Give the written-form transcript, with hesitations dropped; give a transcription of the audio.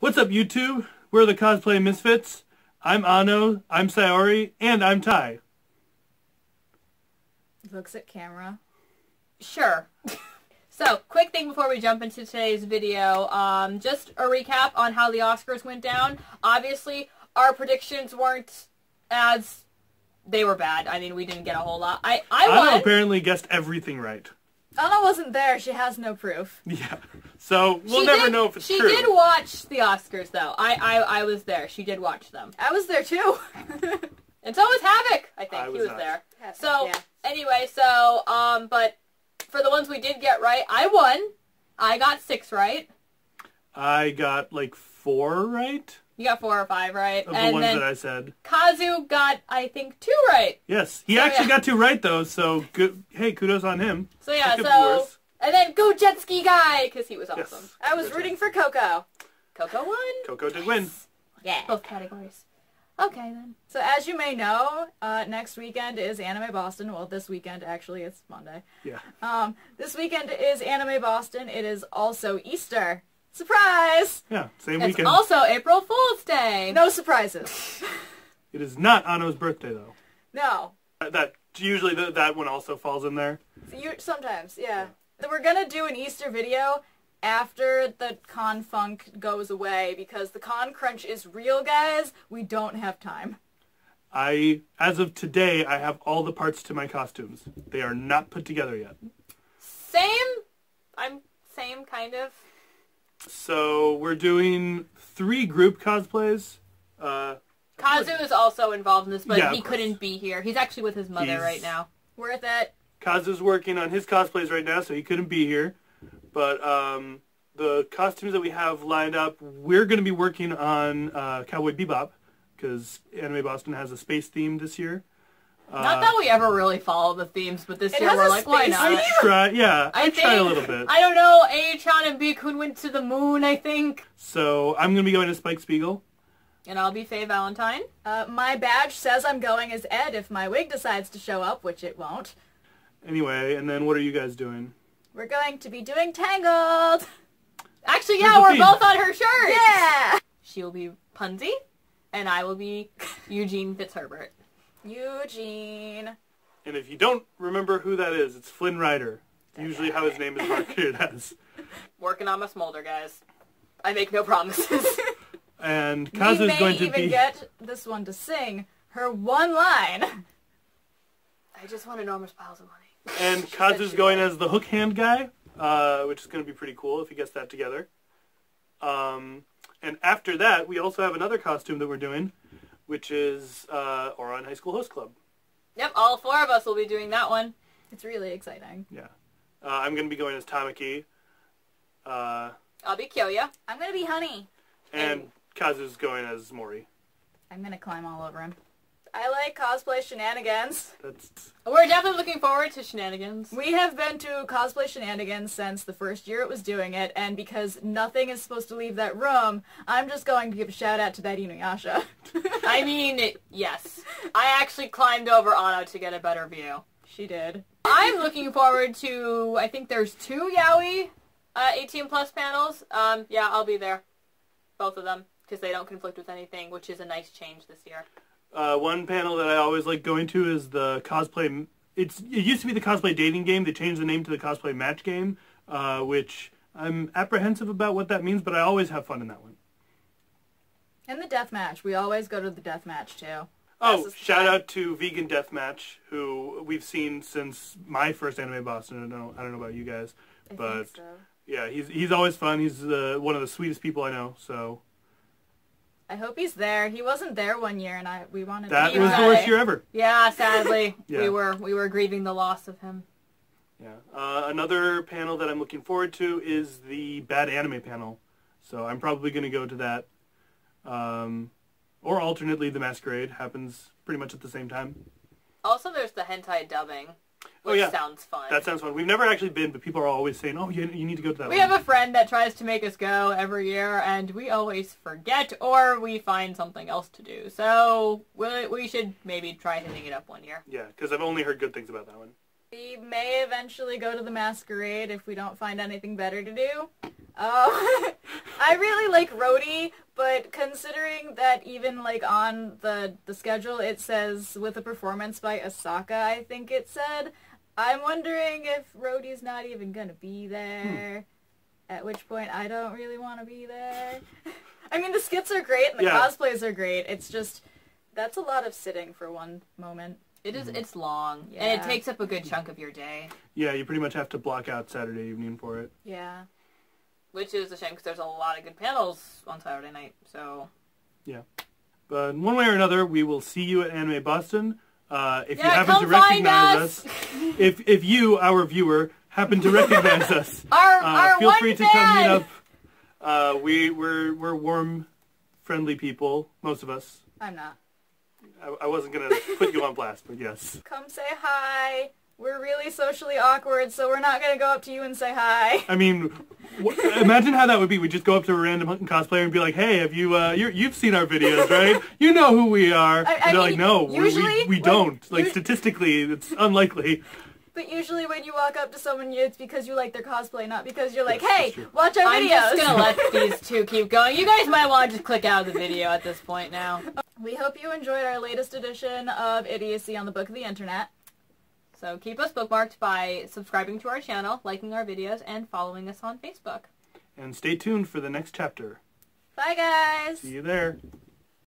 What's up, YouTube? We're the Cosplay Misfits. I'm Ano, I'm Sayori, and I'm Tai. Looks at camera. Sure. So, quick thing before we jump into today's video. Just a recap on how the Oscars went down. Obviously, our predictions weren't as... They were bad. I mean, we didn't get a whole lot. I apparently guessed everything right. Anna wasn't there. She has no proof. Yeah. So, we'll never know if it's true. She did watch the Oscars, though. I was there. She did watch them. I was there, too. And so was Havoc, I think. He was there. Havoc, so, yeah. Anyway, so, but for the ones we did get right, I won. I got 6 right. I got, like, 4 right? You got 4 or 5 right. Of the ones that I said. Kazu got, I think, 2 right. Yes. He actually got 2 right, though, so good. Hey, kudos on him. So, yeah, so... And then Go Jet Ski Guy, because he was awesome. Yes. I was rooting for Coco. Coco won. Coco did win. Yeah. Both categories. Okay, then. So, as you may know, next weekend is Anime Boston. Well, this weekend, actually. It's Monday. Yeah. This weekend is Anime Boston. It is also Easter. Surprise! Yeah, same weekend. It's also April Fool's Day. No surprises. It is not Ano's birthday, though. No. Usually that one also falls in there. Sometimes, yeah. We're going to do an Easter video after the con funk goes away, because the con crunch is real, guys. We don't have time. As of today, I have all the parts to my costumes. They are not put together yet. Same, kind of. So, we're doing 3 group cosplays. Kazu is also involved in this, but yeah, he couldn't be here. He's actually with his mother right now. Worth it. Kazu's working on his cosplays right now, so he couldn't be here. But the costumes that we have lined up, we're going to be working on Cowboy Bebop, because Anime Boston has a space theme this year. Not that we ever really follow the themes, but this year we're like, why not? I tried a little bit. I don't know, A-chan and B-kun went to the moon, I think. So, I'm going to be going to Spike Spiegel. And I'll be Faye Valentine. My badge says I'm going as Ed if my wig decides to show up, which it won't. Anyway, and then what are you guys doing? We're going to be doing Tangled! Actually, yeah, we're both on her shirt! Yeah! She'll be Punzi, and I will be Eugene Fitzherbert. Eugene. And if you don't remember who that is, it's Flynn Rider. Usually how his name is marketed as. Working on my smolder, guys. I make no promises. And Kazu's going to be... We may even get this one to sing her one line. I just want enormous piles of money. And Kazu's going as the hook hand guy, which is going to be pretty cool if he gets that together. And after that, we also have another costume that we're doing, which is Ouran High School Host Club. Yep, all 4 of us will be doing that one. It's really exciting. Yeah. I'm going to be going as Tamaki. I'll be Kyo-ya. I'm going to be Honey. And Kazu's going as Mori. I'm going to climb all over him. I like cosplay shenanigans. We're definitely looking forward to shenanigans. We have been to cosplay shenanigans since the first year it was doing it, and because nothing is supposed to leave that room, I'm just going to give a shout out to that Inuyasha. I mean, yes. I actually climbed over Ano to get a better view. She did. I'm looking forward to, I think there's 2 yaoi 18+ panels. Yeah, I'll be there. Both of them, because they don't conflict with anything, which is a nice change this year. One panel that I always like going to is the cosplay... It used to be the cosplay dating game. They changed the name to the cosplay match game, which I'm apprehensive about what that means, but I always have fun in that one. And the deathmatch. We always go to the deathmatch, too. Oh, shout out to Vegan Deathmatch, who we've seen since my first Anime Boston. I don't know about you guys, but so. Yeah, he's always fun. He's one of the sweetest people I know, so... I hope he's there. He wasn't there one year, and we wanted. That was the worst year ever. Yeah, sadly, yeah. we were grieving the loss of him. Yeah. Another panel that I'm looking forward to is the bad anime panel, so I'm probably going to go to that, or alternately the masquerade happens pretty much at the same time. Also, there's the hentai dubbing. Which sounds fun. That sounds fun. We've never actually been, but people are always saying, oh, you need to go to that one. We have a friend that tries to make us go every year, and we always forget, or we find something else to do. So we should maybe try hitting it up one year. Yeah, because I've only heard good things about that one. We may eventually go to the masquerade if we don't find anything better to do. I really like Rhodey, but considering that even like on the schedule it says with a performance by Asaka, I think it said, I'm wondering if Rhodey's not even gonna be there. At which point I don't really want to be there. I mean, the skits are great and the cosplays are great. It's just, that's a lot of sitting for one moment. It is. It's long, and it takes up a good chunk of your day. Yeah, you pretty much have to block out Saturday evening for it. Yeah, which is a shame because there's a lot of good panels on Saturday night. So, yeah, but one way or another, we will see you at Anime Boston. If you happen to recognize us, if you, our viewer, happen to recognize us, our feel free to come meet up. We're warm, friendly people. Most of us. I'm not. I wasn't going to put you on blast, but yes. Come say hi. We're really socially awkward, so we're not going to go up to you and say hi. I mean, imagine how that would be. We'd just go up to a random cosplayer and be like, hey, have you, you've seen our videos, right? You know who we are. And they're like, no, usually we don't. Like, statistically, it's unlikely. But usually when you walk up to someone, it's because you like their cosplay, not because you're like, hey, watch our videos. I'm just going to let these two keep going. You guys might want to just click out of the video at this point now. We hope you enjoyed our latest edition of Idiocy on the Book of the Internet. So keep us bookmarked by subscribing to our channel, liking our videos, and following us on Facebook. And stay tuned for the next chapter. Bye, guys! See you there.